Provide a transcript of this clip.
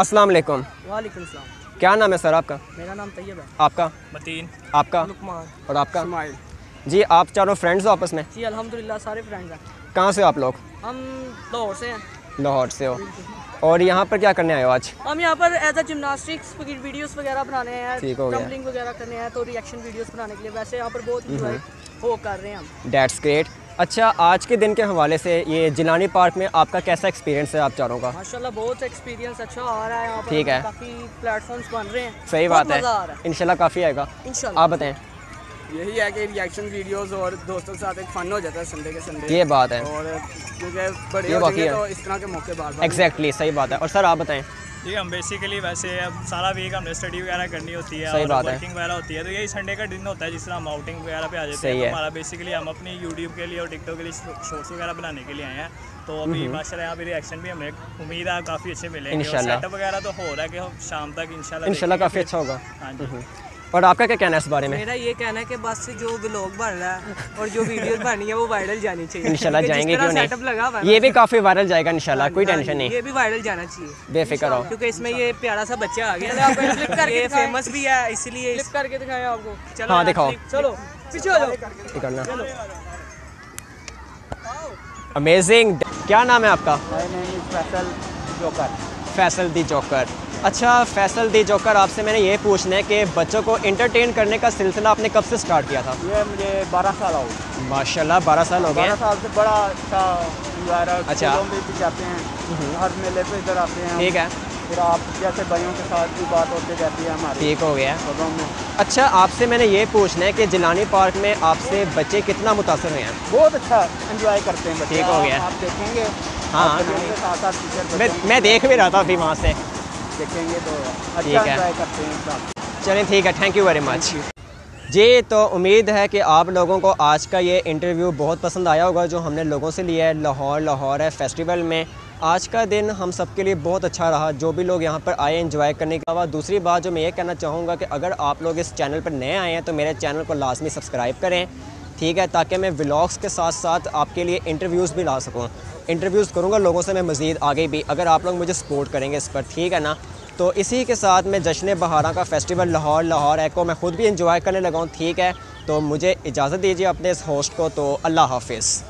अस्सलाम वालेकुम। वालेकुम सलाम। क्या नाम है सर आपका? मेरा नाम तायब है। आपका? मतीन। आपका? लुकमान। और आपका? शमाइल। जी, आप चारों फ्रेंड्स हो आपस में? जी अल्हम्दुलिल्लाह सारे फ्रेंड्स हैं। कहाँ से हो आप लोग? हम लाहौर से हैं। लाहौर से हो, और यहाँ पर क्या करने आए हो आज? हम यहाँ पर एज ए जिमनास्टिक्स वीडियोस वगैरह बनाने हैं, टम्बलिंग वगैरह करने हैं, तो रिएक्शन वीडियोस बनाने के लिए वैसे यहाँ पर बहुत इंजॉय हो कर रहे हैं हम। That's great. अच्छा, आज के दिन के हवाले से ये जिलानी पार्क में आपका कैसा एक्सपीरियंस है आप चारों का? माशाल्लाह बहुत एक्सपीरियंस अच्छा आ रहा है यहाँ पर। ठीक है, काफ़ी प्लेटफॉर्म्स बन रहे हैं। सही बात है, इंशाल्लाह काफ़ी आएगा। आप बताएं। यही है कि रिएक्शन वीडियोस और दोस्तों के साथ एक फन हो जाता है संडे के संडे। ये बात है, और क्योंकि बड़े हो गए तो इस तरह के मौके बार-बार। एग्जैक्टली, सही बात है। और सर आप बताएं। ये हम बेसिकली वैसे अब सारा वीक हमने स्टडी वगैरह करनी होती है और वर्किंग वगैरह होती है, तो यही संडे का दिन होता है जिस तरह हम आउटिंग वगैरह पे आ जाते हैं। हमारा बेसिकली हम अपनी यूट्यूब के लिए और टिकटॉक के लिए शॉर्ट्स वगैरह बनाने के लिए आए हैं, तो अभी माशाल्लाह यहाँ पे रिएक्शन भी हमें उम्मीद है काफ़ी अच्छे मिलेंगे। सेटअप वगैरह तो हो रहा है कि शाम तक इंशाल्लाह काफ़ी अच्छा होगा। हाँ जी, और आपका क्या कहना है इस बारे में? मेरा ये कहना है कि बस जो व्लॉग बन रहा है और जो वीडियो बनी है वो वायरल जानी चाहिए। इंशाल्लाह जाएंगे, क्यों नहीं, ये भी काफी वायरल जाएगा इंशाल्लाह, कोई टेंशन नहीं। ये भी वायरल जाना चाहिए, बेफिक्र हो, क्योंकि इसमें ये प्यारा सा बच्चा आ गया करके फेमस भी है, इसलिए क्लिप करके दिखाएं आपको। चलो हाँ दिखाओ, चलो पीछे हो जाओ। अमेजिंग। क्या नाम है आपका? Faisal joker. Faisal the joker. अच्छा फैसल दी जोकर, आपसे मैंने ये पूछना है कि बच्चों को एंटरटेन करने का सिलसिला आपने कब से स्टार्ट किया था? ये मुझे 12 साल हो गए। माशाल्लाह 12 साल हो गए। 12 साल से बड़ा अच्छा गुजारा। अच्छा, हम भी जाते हैं हर मेले पे, इधर आते हैं। ठीक है, फिर आप जैसे भाइयों के साथ भी बात होती जाती है हमारी। ठीक हो गया है। अच्छा, आपसे मैंने ये पूछना है कि जिलानी पार्क में आपसे बच्चे कितना मुतासर हुए हैं? बहुत अच्छा एंजॉय करते हैं। ठीक हो गया, आप देखेंगे। हाँ मैं देख भी रहा था अभी वहाँ से, देखेंगे तो अच्छा ट्राई करते हैं। चलें ठीक है, थैंक यू वेरी मच जी। तो उम्मीद है कि आप लोगों को आज का ये इंटरव्यू बहुत पसंद आया होगा जो हमने लोगों से लिया है लाहौर लाहौर है फेस्टिवल में। आज का दिन हम सब के लिए बहुत अच्छा रहा, जो भी लोग यहाँ पर आए एंजॉय करने के अलावा। दूसरी बात जो मैं ये कहना चाहूँगा कि अगर आप लोग इस चैनल पर नए आए हैं तो मेरे चैनल को लाजमी सब्सक्राइब करें, ठीक है, ताकि मैं व्लॉग्स के साथ साथ आपके लिए इंटरव्यूज़ भी ला सकूँ। इंटरव्यूज़ करूँगा लोगों से मैं मज़ीद आगे भी, अगर आप लोग मुझे सपोर्ट करेंगे इस पर, ठीक है ना। तो इसी के साथ मैं जश्न-ए-बहारा का फेस्टिवल लाहौर लाहौर है को मैं ख़ुद भी इंजॉय करने लगा हूँ। ठीक है, तो मुझे इजाज़त दीजिए अपने इस होस्ट को, तो अल्लाह हाफिज़।